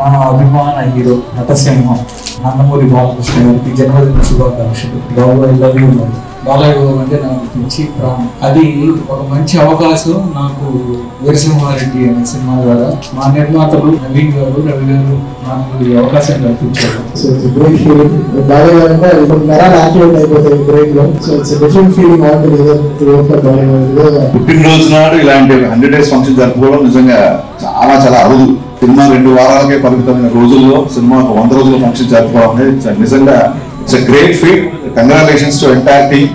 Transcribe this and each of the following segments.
మన అభిమాన హీరో నటసింహం నందమూరి బాలకృష్ణ గారికి జన్మదిన శుభాకాంక్షలు. బాబు ఐ లవ్ యూ బాబు. బాలయ్య బాబు అంటే నాకు మంచి ప్రాణం. అది ఒక మంచి అవకాశం నాకు వీరసింహారెడ్డి అనే సినిమా ద్వారా మా నిర్మాతలు నవీన్ గారు, రవి గారు నాకు ఈ అవకాశం కల్పించారు. So it's great feeling. Balayya గారు అంటే ఇప్పుడు మెరాల్ యాక్టివేట్ అయిపోతాయి బ్రెయిన్ లో. So it's different feeling all together to work for Balayya గారు. పుట్టినరోజు నాడు ఇలాంటి 100 days ఫంక్షన్ జరుపుకోవడం నిజంగా చాలా చాలా అరుదు. సినిమా 2 వారాలకే పరిమితమైన రోజుల్లో సినిమా 100 రోజుల ఫంక్షన్ జరుపుకోవడం నిజంగా it's great feat. Congratulations to entire team.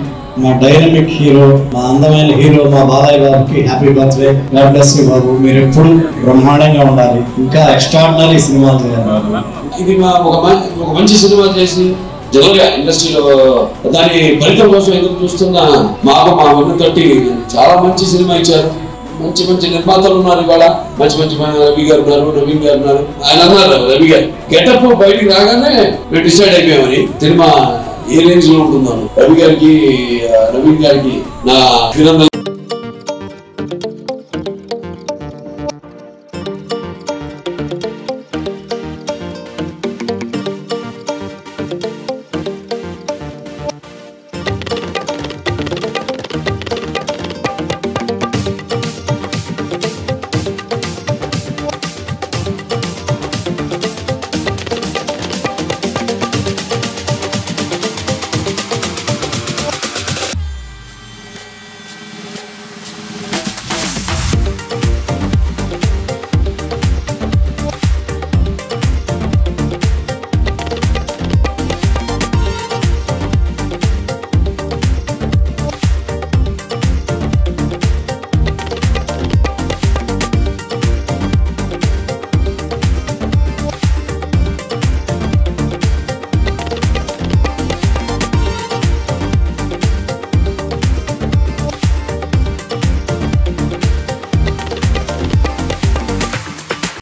మా డైనమిక్ హీరో, మా అందమైన హీరో, మా బాలయ్య గారికి happy birthday. God bless you బాబు. మీరు ఎప్పుడు బ్రహ్మాండంగా ఉండాలి, ఇంకా ఎక్స్ట్రాఆర్డినరీ సినిమాలు చేయాలి. ఇది మా ఒక మంచి సినిమా చేసి జనరల్ గా ఇండస్ట్రీలో దాని ఫలితం కోసం ఎదురు చూస్తున్న మాకు మా ఊరు తట్టి చాలా మంచి సినిమా ఇచ్చారు. మంచి మంచి నిర్మాతలు ఉన్నారు ఇవాళ. మంచి మంచి రవి గారు ఉన్నారు, నవీన్ గారు ఉన్నారు. ఆయన అన్నారు రవి గారు గెటప్ బయటికి రాగానే మేము డిసైడ్ అయిపోయామని సినిమా ఏ రేంజ్ లో ఉంటుందో. రవి గారికి, నవీన్ గారికి నా అభినందన.